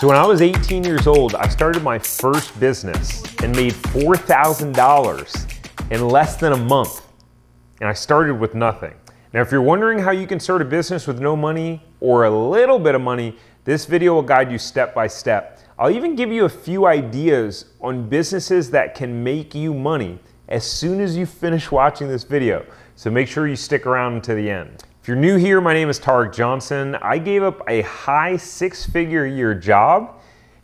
So when I was 18 years old, I started my first business and made $4,000 in less than a month. And I started with nothing. Now, if you're wondering how you can start a business with no money or a little bit of money, this video will guide you step by step. I'll even give you a few ideas on businesses that can make you money as soon as you finish watching this video. So make sure you stick around to the end. If you're new here, my name is Tarek Johnson. I gave up a high six-figure a year job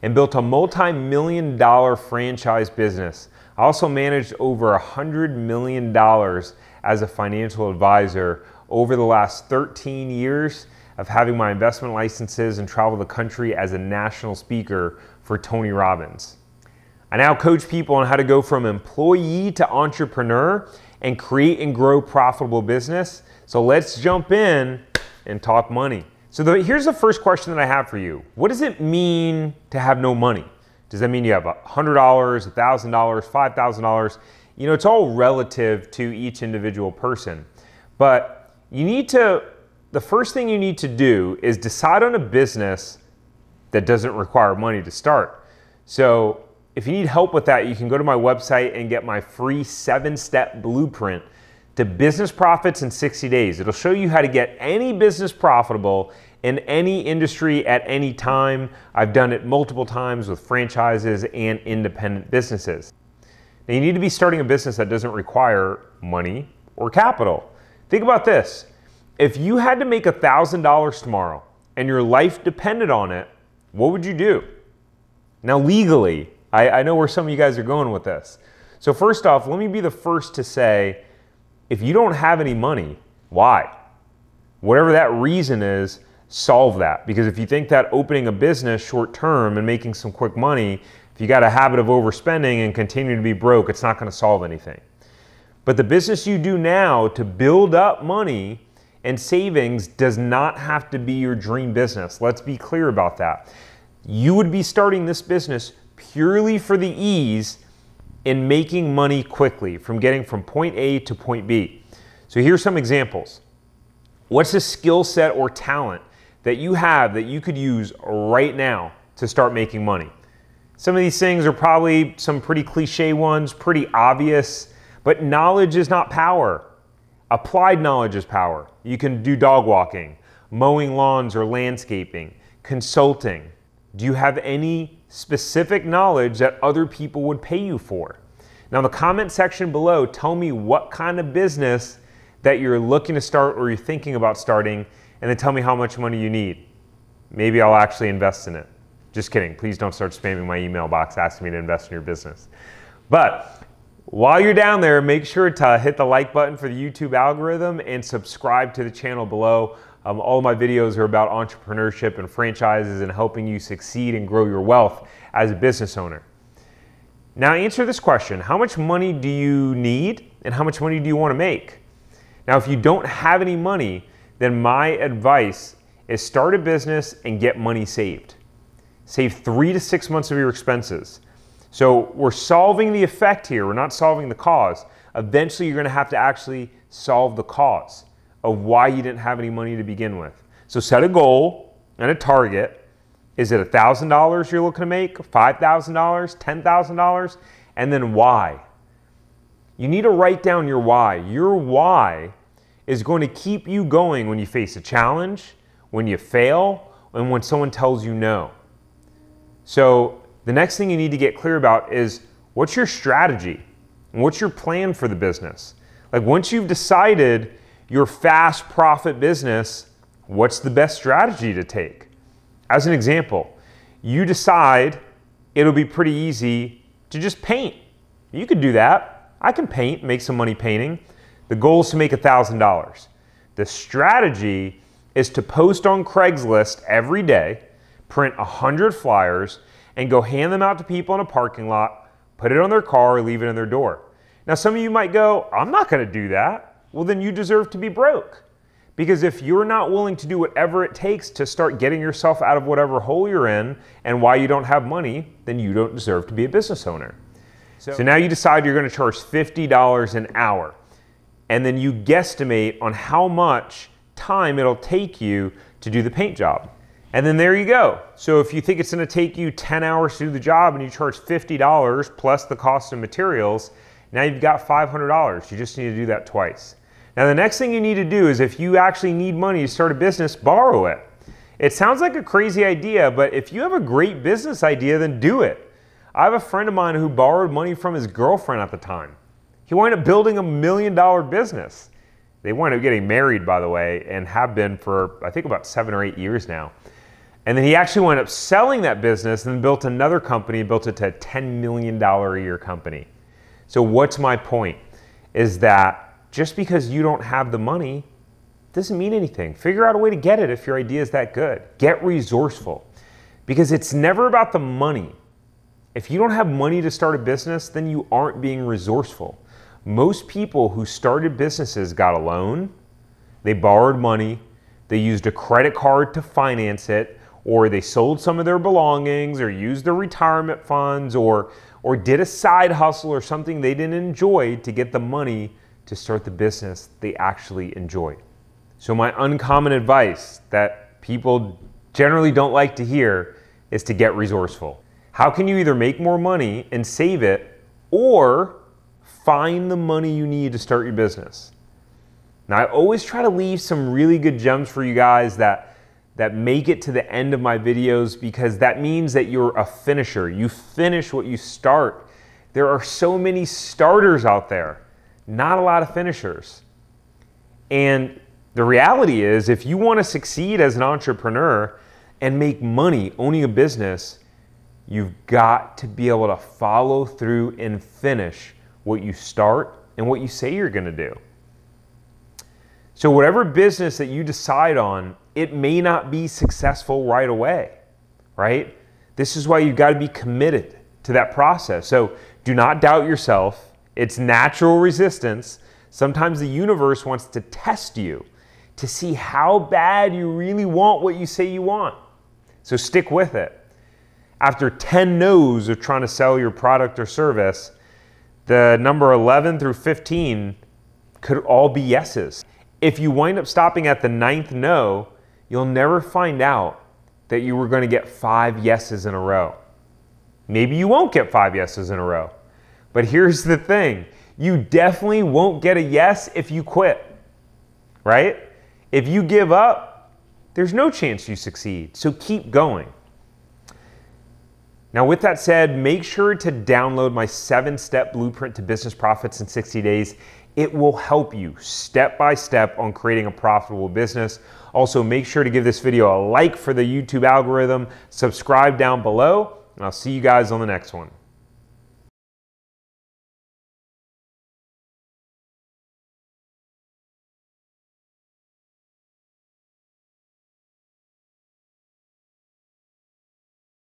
and built a multi-million dollar franchise business. I also managed over $100 million as a financial advisor over the last 13 years of having my investment licenses and travel the country as a national speaker for Tony Robbins. I now coach people on how to go from employee to entrepreneur and create and grow profitable business. So let's jump in and talk money. So here's the first question that I have for you. What does it mean to have no money? Does that mean you have $100, $1,000, $5,000? You know, it's all relative to each individual person. But you need to, the first thing you need to do is decide on a business that doesn't require money to start. So if you need help with that, you can go to my website and get my free 7-step blueprint to business profits in 60 days. It'll show you how to get any business profitable in any industry at any time. I've done it multiple times with franchises and independent businesses. Now, you need to be starting a business that doesn't require money or capital. Think about this. If you had to make $1,000 tomorrow and your life depended on it, what would you do? Now, legally, I know where some of you guys are going with this. So first off, let me be the first to say, if you don't have any money, why? Whatever that reason is, solve that. Because if you think that opening a business short term and making some quick money, if you got a habit of overspending and continue to be broke, it's not going to solve anything. But the business you do now to build up money and savings does not have to be your dream business. Let's be clear about that. You would be starting this business purely for the ease in making money quickly, from getting from point A to point B. So here's some examples. What's a skill set or talent that you have that you could use right now to start making money? Some of these things are probably some pretty cliche ones, pretty obvious, but knowledge is not power. Applied knowledge is power. You can do dog walking, mowing lawns or landscaping, consulting. Do you have any specific knowledge that other people would pay you for? Now, in the comment section below, tell me what kind of business that you're looking to start or you're thinking about starting, and then tell me how much money you need. Maybe I'll actually invest in it. Just kidding, please don't start spamming my email box asking me to invest in your business. But while you're down there, make sure to hit the like button for the YouTube algorithm and subscribe to the channel below. All of my videos are about entrepreneurship and franchises and helping you succeed and grow your wealth as a business owner. Now answer this question. How much money do you need and how much money do you want to make? Now, if you don't have any money, then my advice is start a business and get money saved. Save 3 to 6 months of your expenses. So we're solving the effect here. We're not solving the cause. Eventually, you're going to have to actually solve the cause of why you didn't have any money to begin with. So set a goal and a target. Is it $1,000 you're looking to make, $5,000, $10,000? And then why? You need to write down your why. Your why is going to keep you going when you face a challenge, when you fail, and when someone tells you no. So the next thing you need to get clear about is what's your strategy and what's your plan for the business? Like, once you've decided your fast profit business, what's the best strategy to take? As an example, you decide it'll be pretty easy to just paint. You could do that. I can paint, make some money painting. The goal is to make $1,000. The strategy is to post on Craigslist every day, print 100 flyers, and go hand them out to people in a parking lot, put it on their car, or leave it in their door. Now, some of you might go, I'm not going to do that. Well, then you deserve to be broke. Because if you're not willing to do whatever it takes to start getting yourself out of whatever hole you're in and why you don't have money, then you don't deserve to be a business owner. So now you decide you're going to charge $50 an hour. And then you guesstimate on how much time it'll take you to do the paint job. And then there you go. So if you think it's gonna take you 10 hours to do the job and you charge $50 plus the cost of materials, now you've got $500. You just need to do that twice. Now the next thing you need to do is, if you actually need money to start a business, borrow it. It sounds like a crazy idea, but if you have a great business idea, then do it. I have a friend of mine who borrowed money from his girlfriend at the time. He wound up building $1 million business. They wound up getting married, by the way, and have been for I think about 7 or 8 years now. And then he actually wound up selling that business and built another company, built it to a $10 million a year company. So what's my point? Is that just because you don't have the money doesn't mean anything. Figure out a way to get it if your idea is that good. Get resourceful, because it's never about the money. If you don't have money to start a business, then you aren't being resourceful. Most people who started businesses got a loan, they borrowed money, they used a credit card to finance it, or they sold some of their belongings, or used their retirement funds, or did a side hustle or something they didn't enjoy to get the money to start the business they actually enjoyed. So my uncommon advice that people generally don't like to hear is to get resourceful. How can you either make more money and save it, or find the money you need to start your business? Now, I always try to leave some really good gems for you guys that make it to the end of my videos, because that means that you're a finisher. You finish what you start. There are so many starters out there, not a lot of finishers. And the reality is, if you want to succeed as an entrepreneur and make money owning a business, you've got to be able to follow through and finish what you start and what you say you're going to do. So whatever business that you decide on, it may not be successful right away, right? This is why you've got to be committed to that process. So do not doubt yourself. It's natural resistance. Sometimes the universe wants to test you to see how bad you really want what you say you want. So stick with it. After 10 no's of trying to sell your product or service, the number 11 through 15 could all be yeses. If you wind up stopping at the 9th no, you'll never find out that you were going to get 5 yeses in a row. Maybe you won't get 5 yeses in a row. But here's the thing. You definitely won't get a yes if you quit, right? If you give up, there's no chance you succeed. So keep going. Now, with that said, make sure to download my 7-step blueprint to business profits in 60 days. It will help you step by step on creating a profitable business. Also, make sure to give this video a like for the YouTube algorithm, subscribe down below, and I'll see you guys on the next one.